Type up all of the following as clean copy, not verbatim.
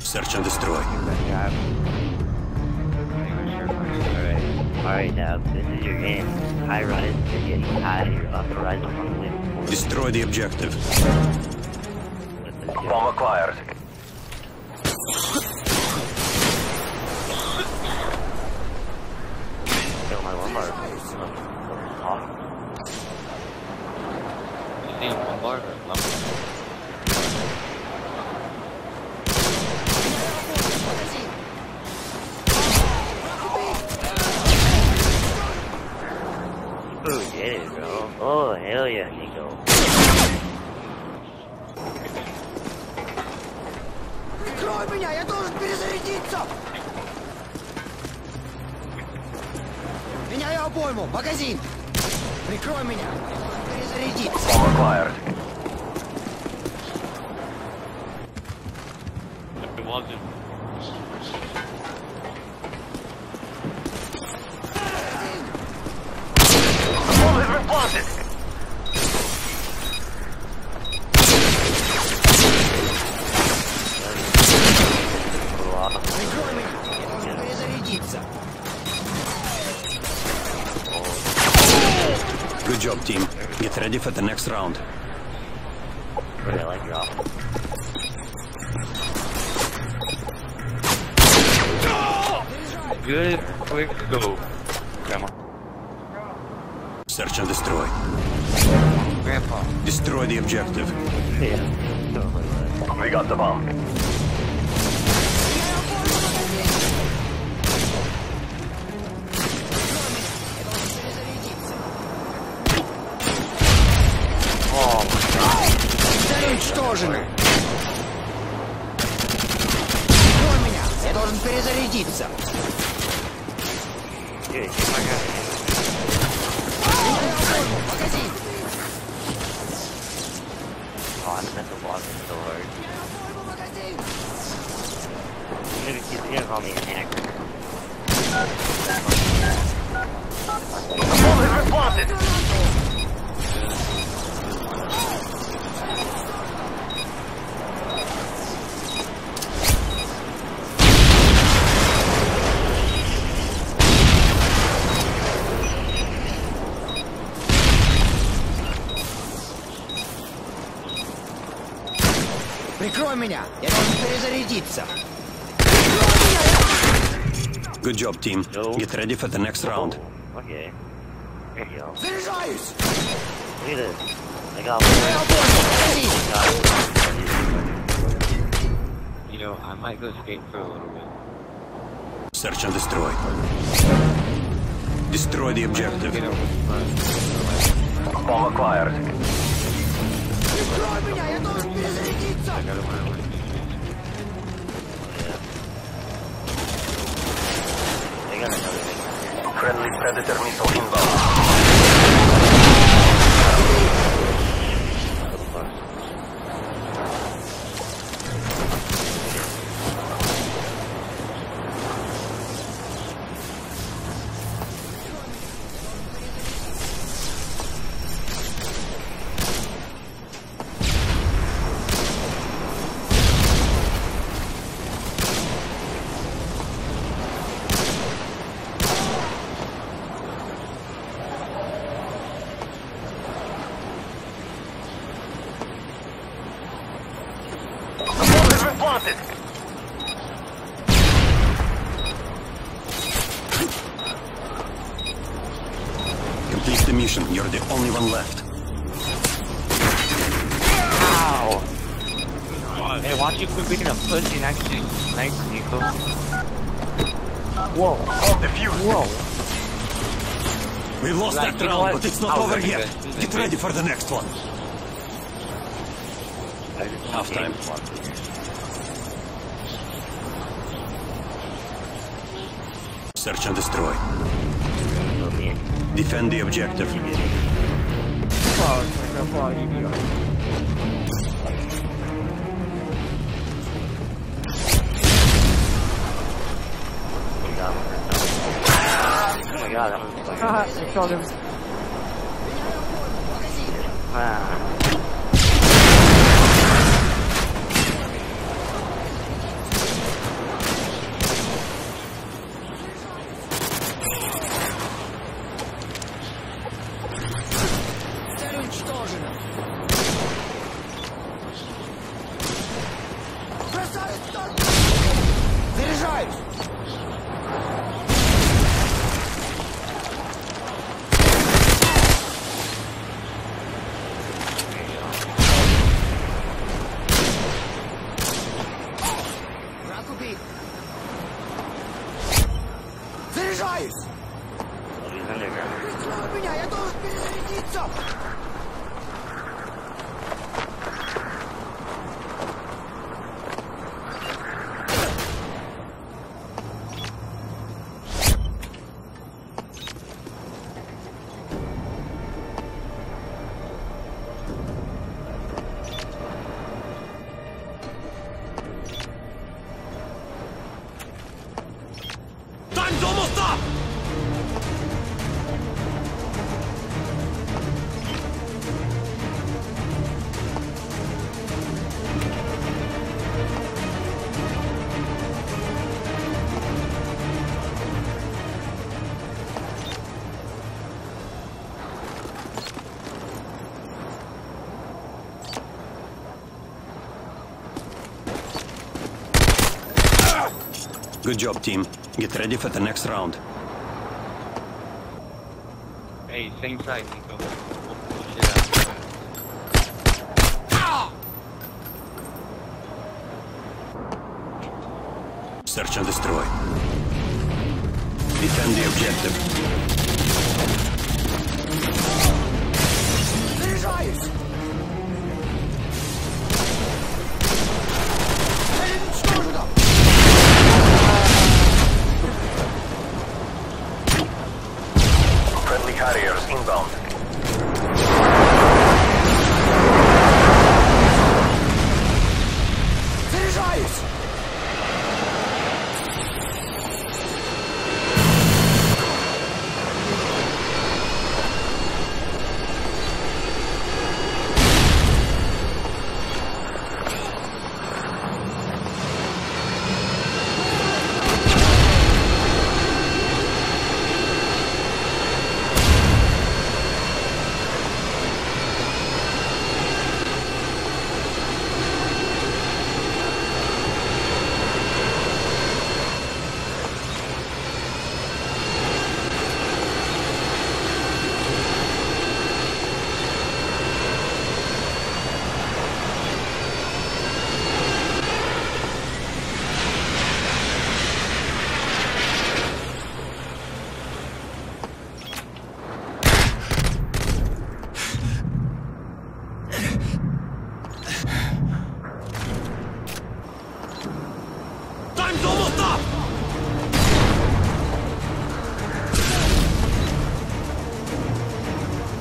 Search and destroy. Alright now, this is your game. I run it to get high, you're authorized on limb. Destroy the objective. Bomb acquired. Kill my Lombard. Damn, Lombard or Lombard? Oh, yeah, bro. Oh, hell yeah, Nico. Прикрой меня, я должен перезарядиться! Меняю обойму, магазин! Прикрой меня, перезарядиться! Required. Good job, team. Get ready for the next round. Really drop. Good, quick go. Come on. Search and destroy. Grandpa. Destroy the objective. Yeah. Totally. We got the bomb. Уничтожены. Прикрой меня, я должен перезарядиться. Эй, погоди. Прикрой меня! Я должен перезарядиться! Good job, team. Get ready for the next round. Okay. Here you go. Заряжаюсь! Look at this. I got one. You know, I might go skate for a little bit. Search and destroy. Destroy the objective. Bomb acquired. Прикрой меня! Я должен перезарядиться! Friendly Predator missile inbound. Complete the mission. You're the only one left. Wow. Hey, watch you quit being a pussy and actually snipe Nico. Whoa. Oh, the fuse. Whoa. We lost that round, but it's not over yet. Get ready for the next one. Half time. Search and destroy. Defend the objective. Oh my god, I killed him. уничтожено. Бросаю столько! Заряжаюсь! Враг убит! Заряжаюсь! Прислал меня, я должен перезарядиться! Good job, team. Get ready for the next round. Hey, same side, Nico. Search and destroy. Defend the objective. Заряжаюсь! Carriers inbound. Заряжаюсь!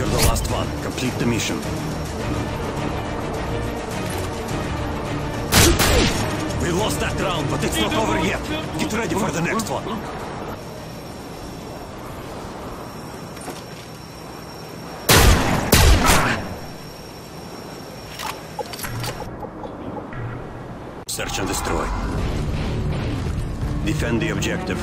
You're the last one. Complete the mission. We lost that round, but it's not over yet. Get ready for the next one. Search and destroy. Defend the objective.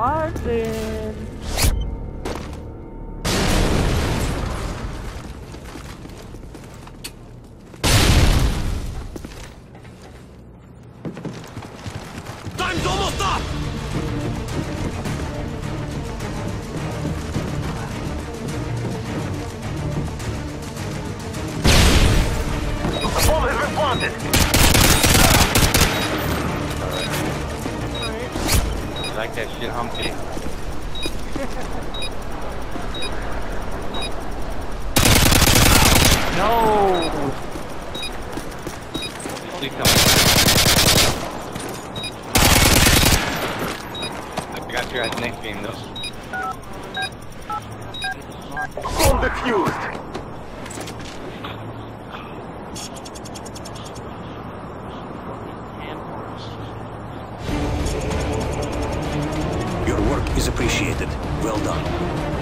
Martin! Time's almost up! The bomb has been planted! I like that shit, Humpty. No! Please come. I got your guys' next game, though. Bomb defused! Your work is appreciated. Well done.